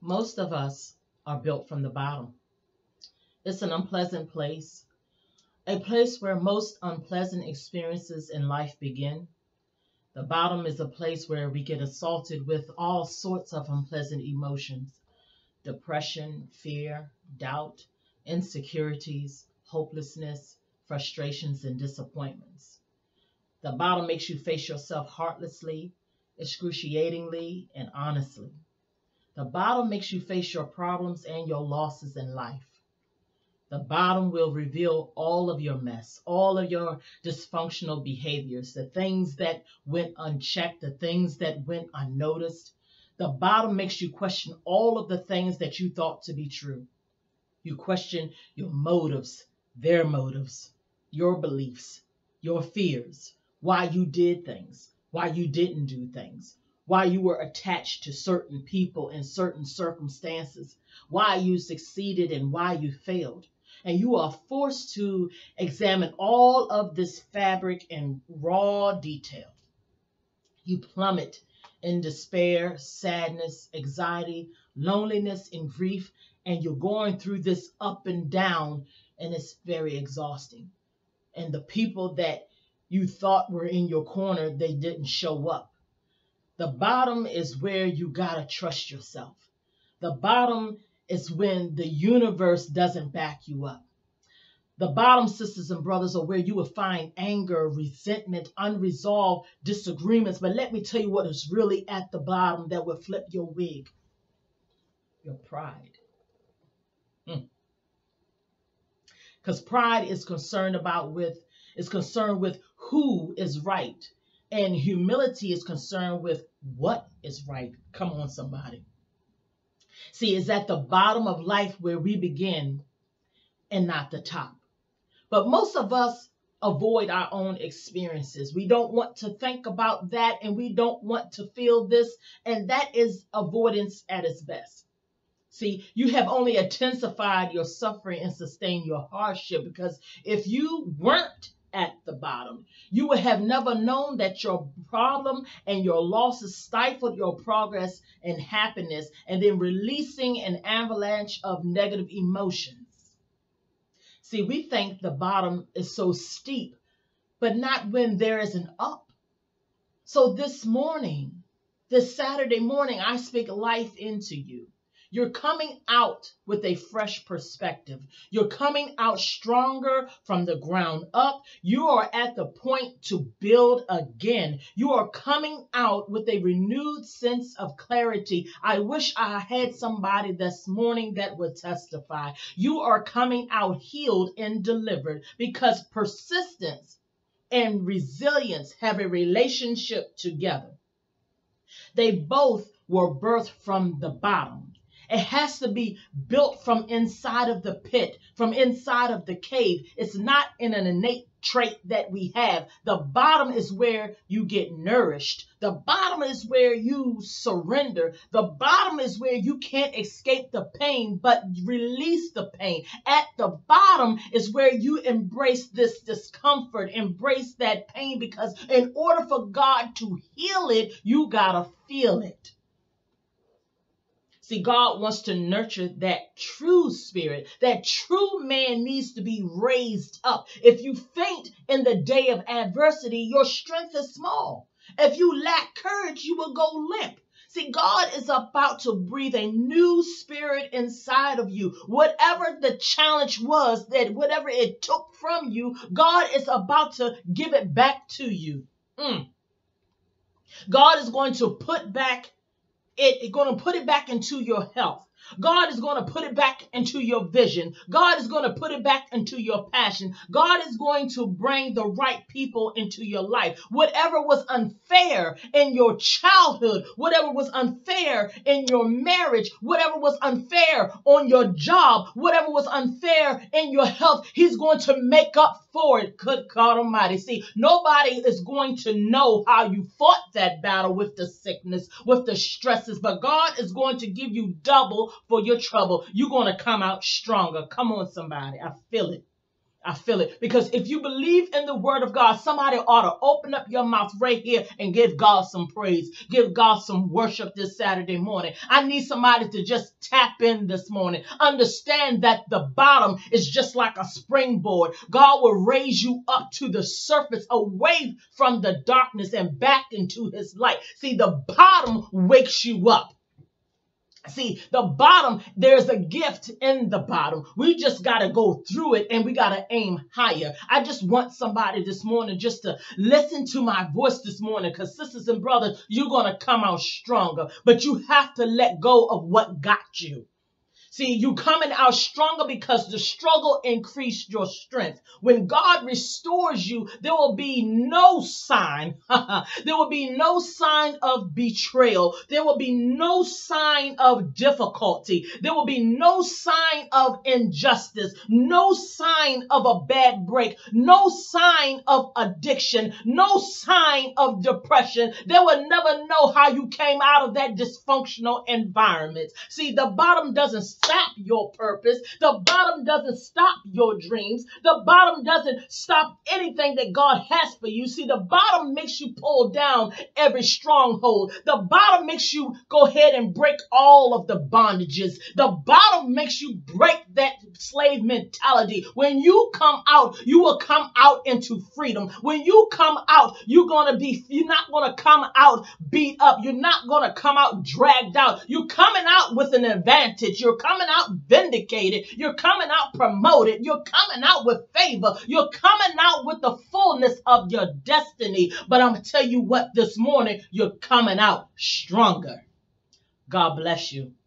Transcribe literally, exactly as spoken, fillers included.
Most of us are built from the bottom. It's an unpleasant place, a place where most unpleasant experiences in life begin. The bottom is a place where we get assaulted with all sorts of unpleasant emotions: depression, fear, doubt, insecurities, hopelessness, frustrations, and disappointments. The bottom makes you face yourself heartlessly, excruciatingly, and honestly. The bottom makes you face your problems and your losses in life. The bottom will reveal all of your mess, all of your dysfunctional behaviors, the things that went unchecked, the things that went unnoticed. The bottom makes you question all of the things that you thought to be true. You question your motives, their motives, your beliefs, your fears, why you did things, why you didn't do things, why you were attached to certain people in certain circumstances, why you succeeded and why you failed. And you are forced to examine all of this fabric in raw detail. You plummet in despair, sadness, anxiety, loneliness, and grief, and you're going through this up and down, and it's very exhausting. And the people that you thought were in your corner, they didn't show up. The bottom is where you gotta trust yourself. The bottom is when the universe doesn't back you up. The bottom, sisters and brothers, are where you will find anger, resentment, unresolved disagreements. But let me tell you what is really at the bottom that will flip your wig: your pride. Because hmm. pride is concerned about with, is concerned with who is right. And humility is concerned with what is right. Come on, somebody. See, it's at the bottom of life where we begin and not the top. But most of us avoid our own experiences. We don't want to think about that, and we don't want to feel this. And that is avoidance at its best. See, you have only intensified your suffering and sustained your hardship, because if you weren't at the bottom, you would have never known that your problem and your losses stifled your progress and happiness, and then releasing an avalanche of negative emotions. See, we think the bottom is so steep, but not when there is an up. So this morning, this Saturday morning, I speak life into you. You're coming out with a fresh perspective. You're coming out stronger from the ground up. You are at the point to build again. You are coming out with a renewed sense of clarity. I wish I had somebody this morning that would testify. You are coming out healed and delivered, because persistence and resilience have a relationship together. They both were birthed from the bottom. It has to be built from inside of the pit, from inside of the cave. It's not in an innate trait that we have. The bottom is where you get nourished. The bottom is where you surrender. The bottom is where you can't escape the pain, but release the pain. At the bottom is where you embrace this discomfort, embrace that pain, because in order for God to heal it, you gotta feel it. See, God wants to nurture that true spirit. That true man needs to be raised up. If you faint in the day of adversity, your strength is small. If you lack courage, you will go limp. See, God is about to breathe a new spirit inside of you. Whatever the challenge was, that whatever it took from you, God is about to give it back to you. Mm. God is going to put back It, it's going to put it back into your health. God is going to put it back into your vision. God is going to put it back into your passion. God is going to bring the right people into your life. Whatever was unfair in your childhood, whatever was unfair in your marriage, whatever was unfair on your job, whatever was unfair in your health, he's going to make up for it. Good God Almighty. See, nobody is going to know how you fought that battle with the sickness, with the stresses, but God is going to give you double for your trouble. You're going to come out stronger. Come on, somebody. I feel it. I feel it. Because if you believe in the word of God, somebody ought to open up your mouth right here and give God some praise. Give God some worship this Saturday morning. I need somebody to just tap in this morning. Understand that the bottom is just like a springboard. God will raise you up to the surface, away from the darkness and back into his light. See, the bottom wakes you up. See, the bottom, there's a gift in the bottom. We just got to go through it and we got to aim higher. I just want somebody this morning just to listen to my voice this morning, because sisters and brothers, you're going to come out stronger, but you have to let go of what got you. See, you coming out stronger because the struggle increased your strength. When God restores you, there will be no sign. There will be no sign of betrayal. There will be no sign of difficulty. There will be no sign of injustice, no sign of a bad break, no sign of addiction, no sign of depression. They will never know how you came out of that dysfunctional environment. See, the bottom doesn't stop your purpose. The bottom doesn't stop your dreams. The bottom doesn't stop anything that God has for you. See, the bottom makes you pull down every stronghold. The bottom makes you go ahead and break all of the bondages. The bottom makes you break that slave mentality. When you come out, you will come out into freedom. When you come out, you're gonna be, you're not gonna come out beat up. You're not gonna come out dragged out. You're coming out with an advantage. You're coming out vindicated. You're coming out promoted. You're coming out with favor. You're coming out with the fullness of your destiny. But I'm going to tell you what, this morning, you're coming out stronger. God bless you.